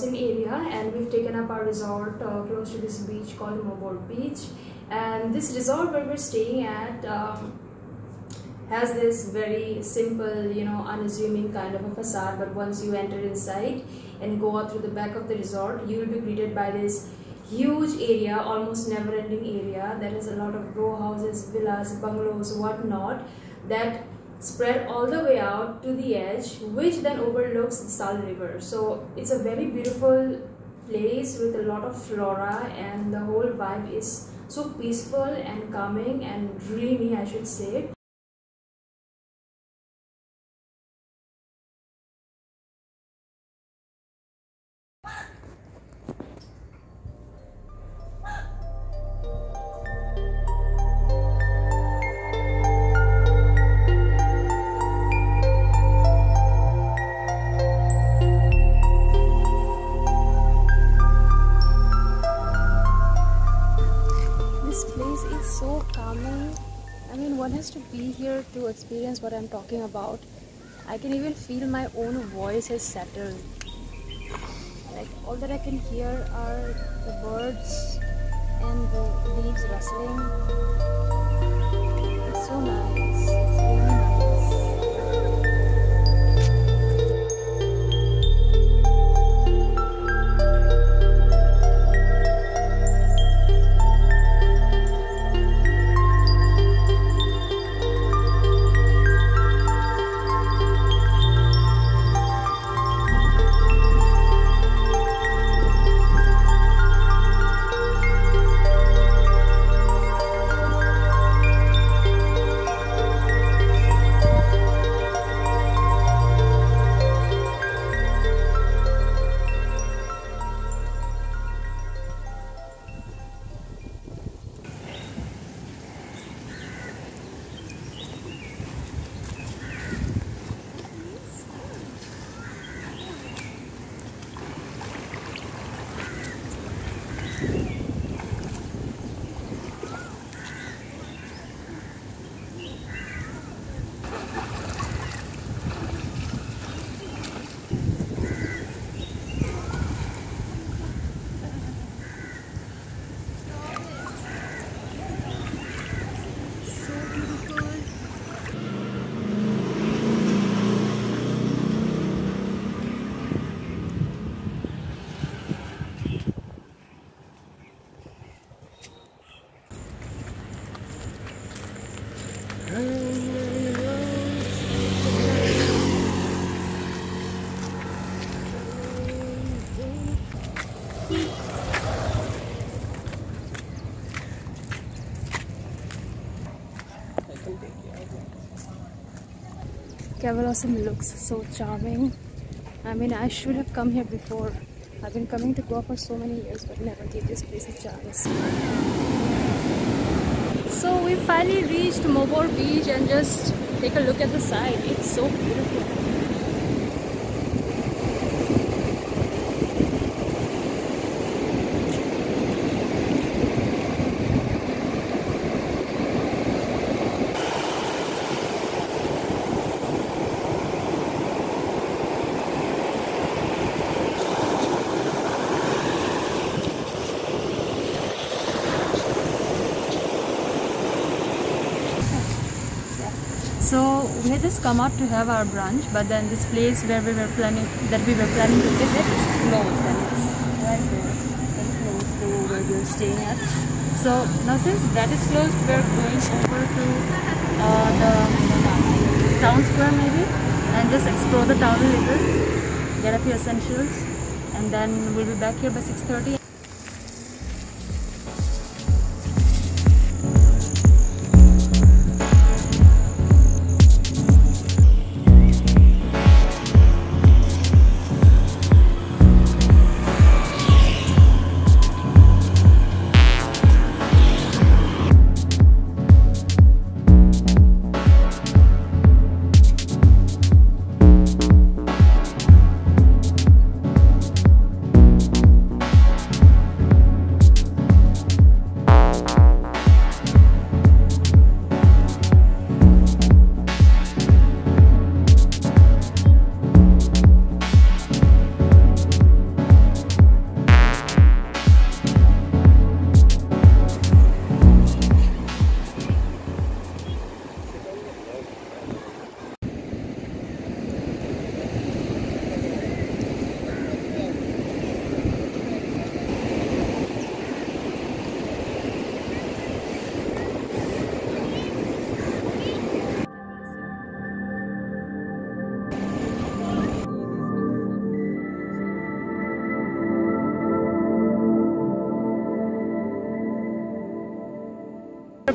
Cavelossim area, and we've taken up our resort close to this beach called Mobor Beach. And this resort where we're staying at has this very simple, unassuming kind of a facade, but once you enter inside and go out through the back of the resort, you will be greeted by this huge area, almost never-ending area that has a lot of row houses, villas, bungalows, whatnot, that spread all the way out to the edge, which then overlooks the Sal River. So it's a very beautiful place with a lot of flora, and the whole vibe is so peaceful and calming and dreamy, I should say. So calming. I mean, one has to be here to experience what I'm talking about. I can even feel my own voice has settled. Like, all that I can hear are the birds and the leaves rustling. It's so nice. It's really nice. Cavelossim looks so charming. I mean, I should have come here before. I've been coming to Goa for so many years, but never gave this place a chance. So we finally reached Mobor Beach, and just take a look at the side. It's so beautiful. So we had just come out to have our brunch, but then this place where we were planning to visit is closed, and it's right there, very close to where we were staying at. So now, since that is closed, we're going over to the town square maybe, and just explore the town a little, get a few essentials, and then we'll be back here by 6:30.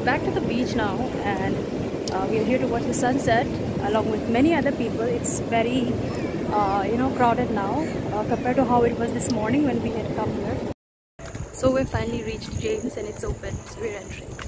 back to the beach now, and we are here to watch the sunset along with many other people. It's very crowded now compared to how it was this morning when we had come here. So we finally reached James and it's open, so we're entering.